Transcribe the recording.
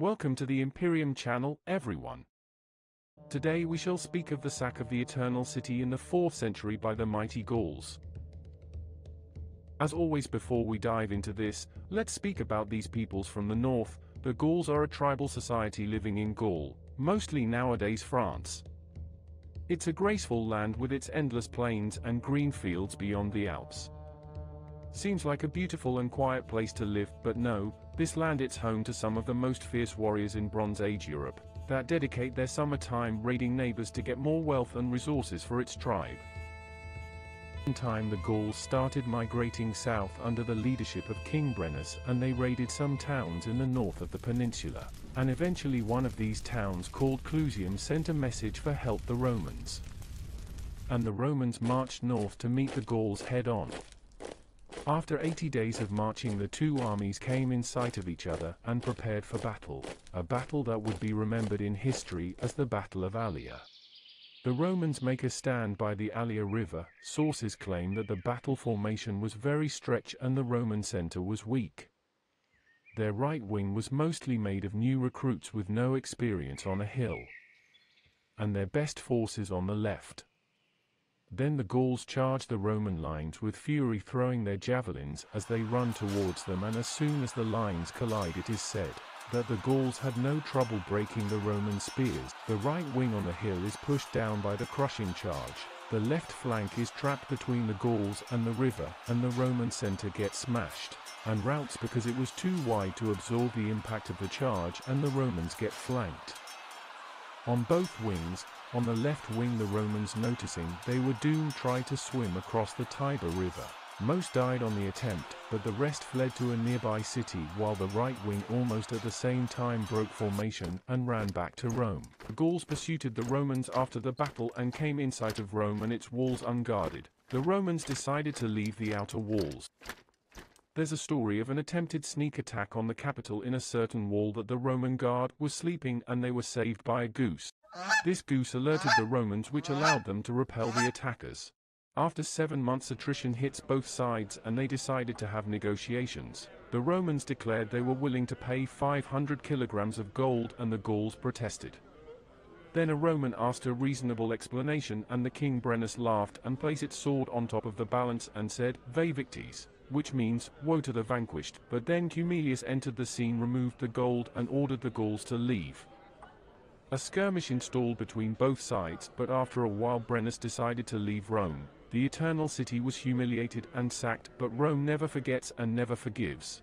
Welcome to the Imperium channel, everyone. Today we shall speak of the sack of the Eternal City in the 4th century by the mighty Gauls. As always, before we dive into this, let's speak about these peoples from the north. The Gauls are a tribal society living in Gaul, mostly nowadays France. It's a graceful land with its endless plains and green fields beyond the Alps. Seems like a beautiful and quiet place to live, but no, this land is home to some of the most fierce warriors in Bronze Age Europe, that dedicate their summertime raiding neighbors to get more wealth and resources for its tribe. In time the Gauls started migrating south under the leadership of King Brennus, and they raided some towns in the north of the peninsula, and eventually one of these towns called Clusium sent a message for help the Romans. And the Romans marched north to meet the Gauls head-on. After 80 days of marching, the two armies came in sight of each other and prepared for battle, a battle that would be remembered in history as the Battle of Allia. The Romans make a stand by the Allia River. Sources claim that the battle formation was very stretched and the Roman center was weak. Their right wing was mostly made of new recruits with no experience on a hill, and their best forces on the left. Then the Gauls charged the Roman lines with fury, throwing their javelins as they run towards them, and as soon as the lines collide, it is said that the Gauls had no trouble breaking the Roman spears. The right wing on the hill is pushed down by the crushing charge, the left flank is trapped between the Gauls and the river, and the Roman center gets smashed and routs because it was too wide to absorb the impact of the charge, and the Romans get flanked on both wings. On the left wing, the Romans, noticing they were doomed, tried to swim across the Tiber River. Most died on the attempt, but the rest fled to a nearby city, while the right wing almost at the same time broke formation and ran back to Rome. The Gauls pursued the Romans after the battle and came in sight of Rome and its walls unguarded. The Romans decided to leave the outer walls. There's a story of an attempted sneak attack on the capital in a certain wall that the Roman guard was sleeping, and they were saved by a goose. This goose alerted the Romans, which allowed them to repel the attackers. After 7 months, attrition hits both sides and they decided to have negotiations. The Romans declared they were willing to pay 500 kilograms of gold, and the Gauls protested. Then a Roman asked a reasonable explanation, and the King Brennus laughed and placed its sword on top of the balance and said, "Vae victis," which means, woe to the vanquished. But then Camillus entered the scene, removed the gold and ordered the Gauls to leave. A skirmish installed between both sides, but after a while Brennus decided to leave Rome. The Eternal City was humiliated and sacked, but Rome never forgets and never forgives.